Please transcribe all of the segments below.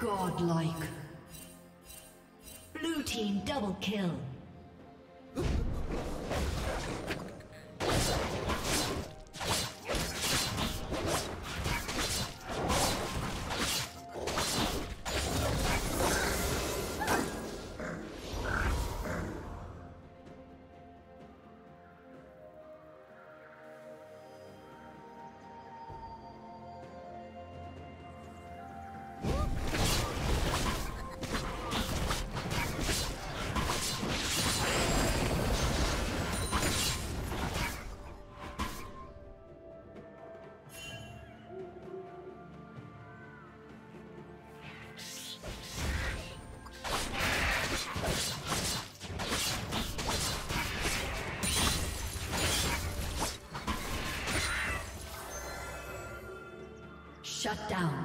Godlike. Blue team double kill. Shut down.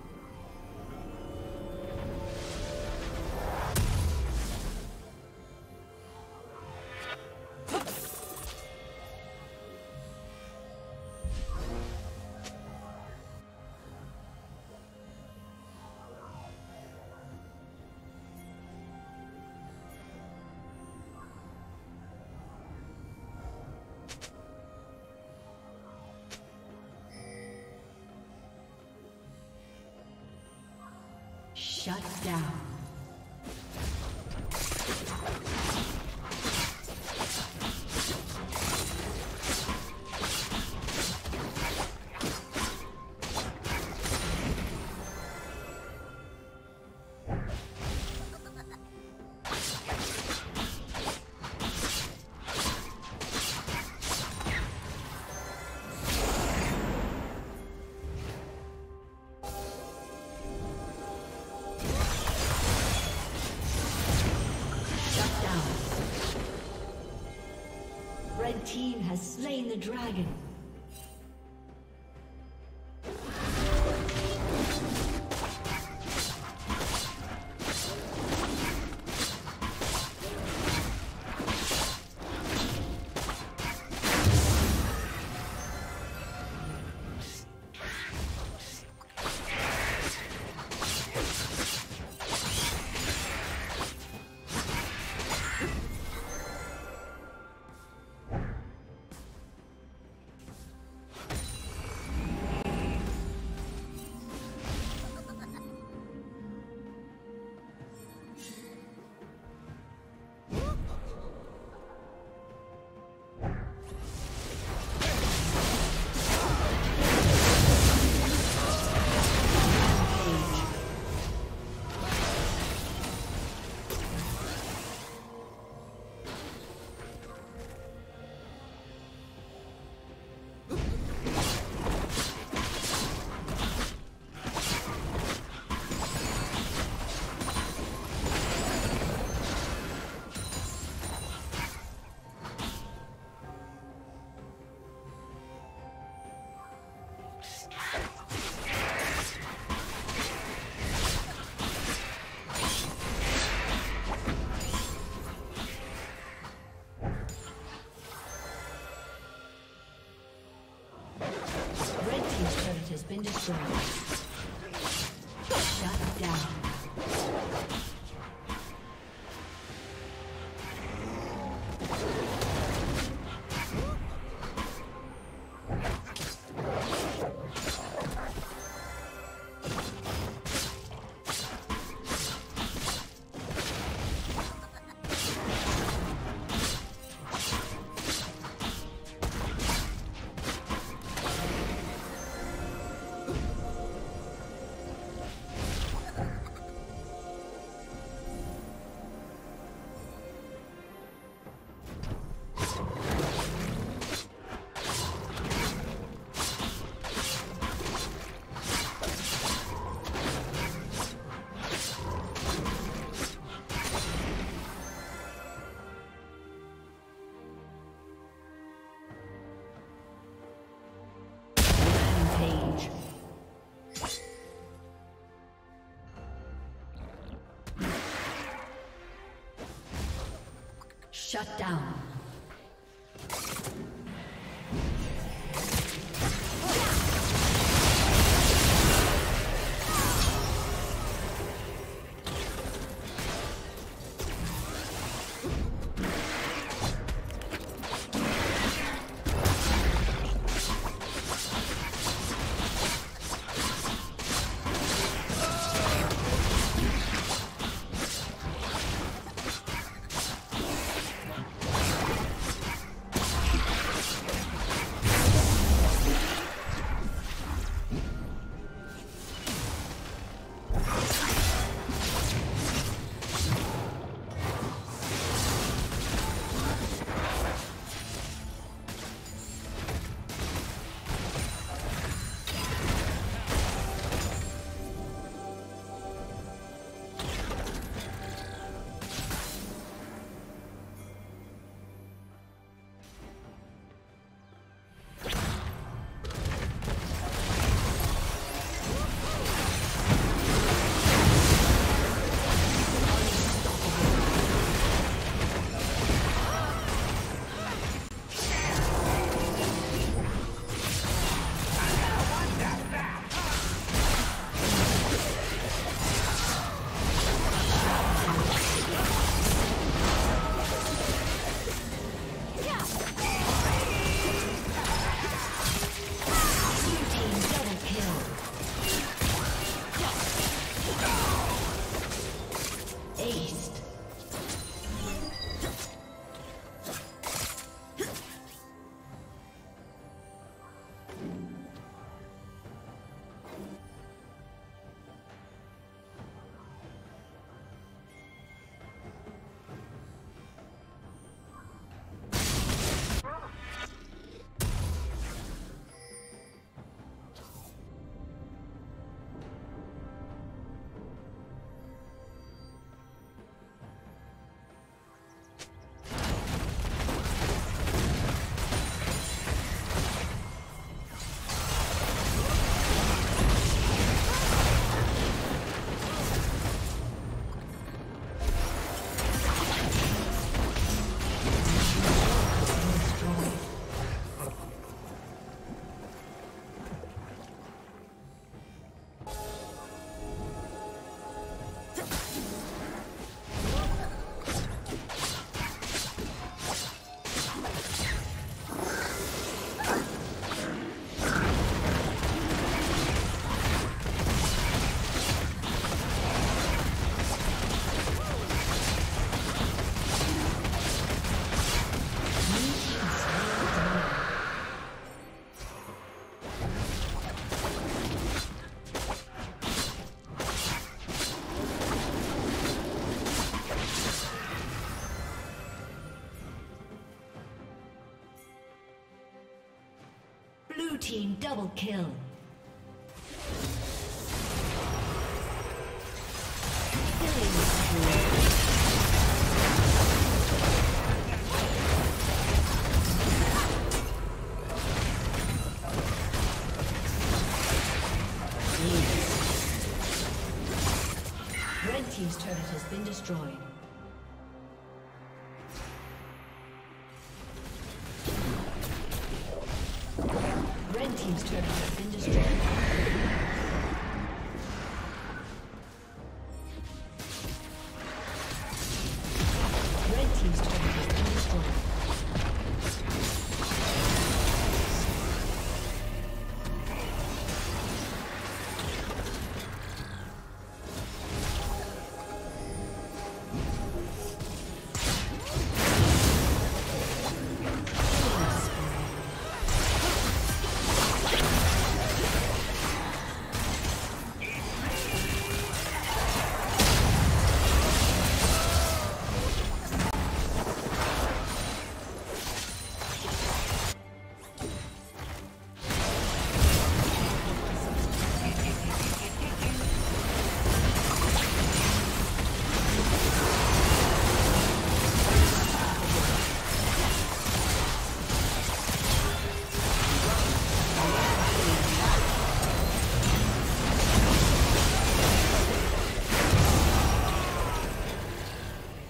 Shut down. The team has slain the dragon. Been destroyed. Shut down. Shut down. Team double kill. Red team's turret has been destroyed. Team's turret has been destroyed.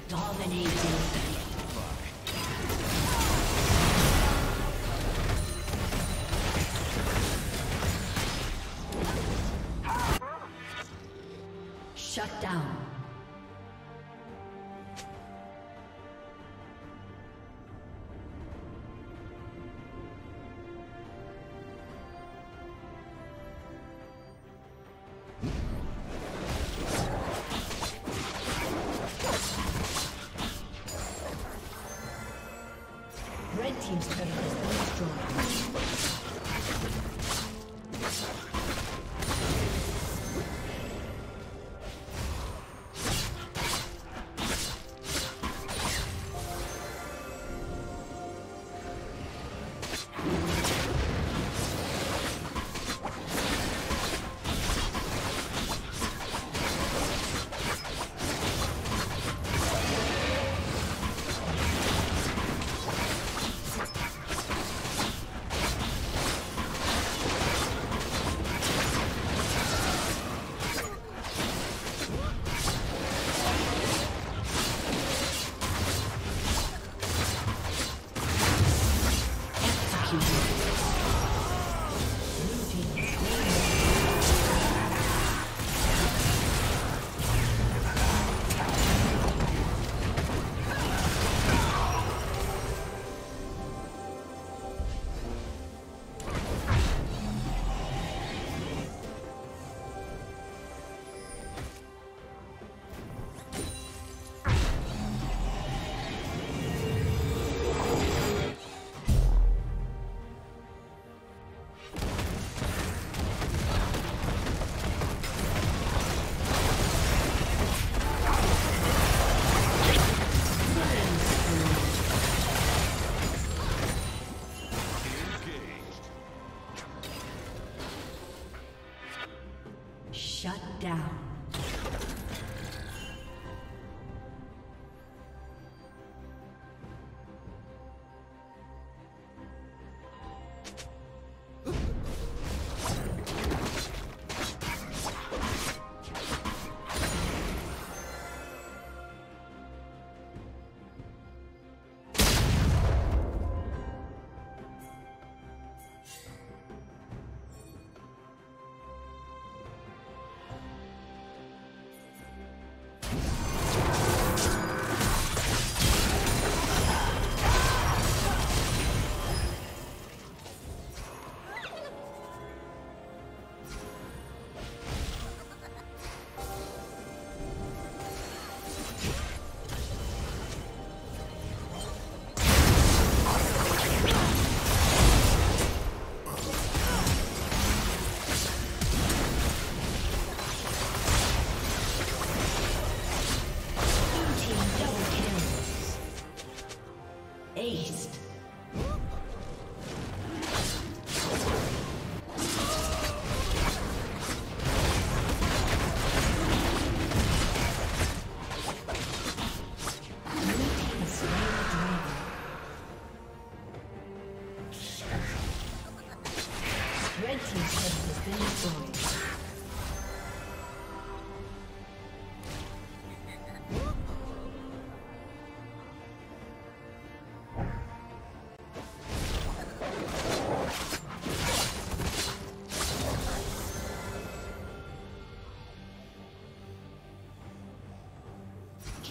Dominating. Fuck. Red team's turret has been destroyed.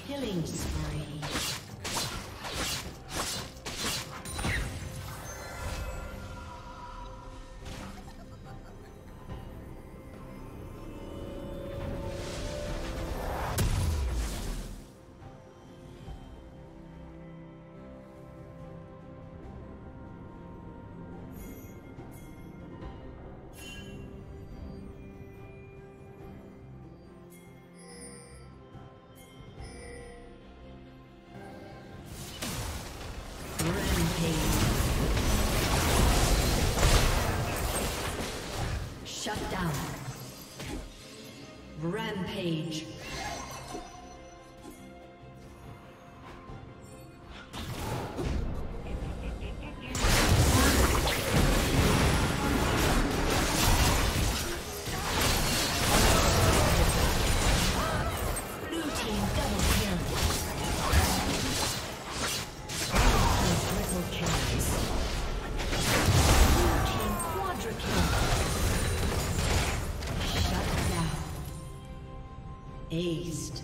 Killing spree. Shut down. Rampage. Aced.